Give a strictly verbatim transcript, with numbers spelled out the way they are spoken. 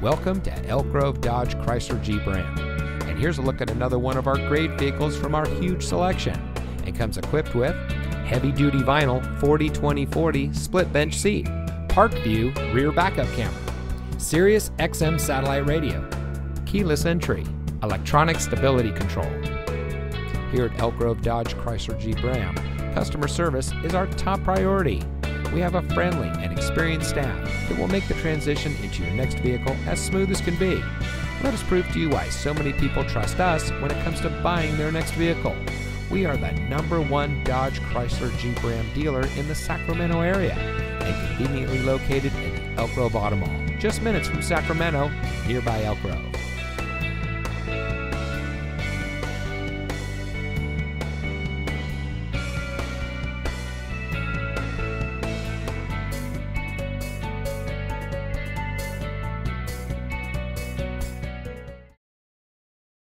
Welcome to Elk Grove Dodge Chrysler Jeep Ram. And here's a look at another one of our great vehicles from our huge selection. It comes equipped with heavy-duty vinyl forty twenty forty split bench seat, ParkView rear backup camera, Sirius X M satellite radio, keyless entry, electronic stability control. Here at Elk Grove Dodge Chrysler Jeep Ram, customer service is our top priority. We have a friendly and experienced staff that will make the transition into your next vehicle as smooth as can be. Let us prove to you why so many people trust us when it comes to buying their next vehicle. We are the number one Dodge Chrysler Jeep Ram dealer in the Sacramento area and conveniently located in Elk Grove Automall, just minutes from Sacramento, nearby Elk Grove.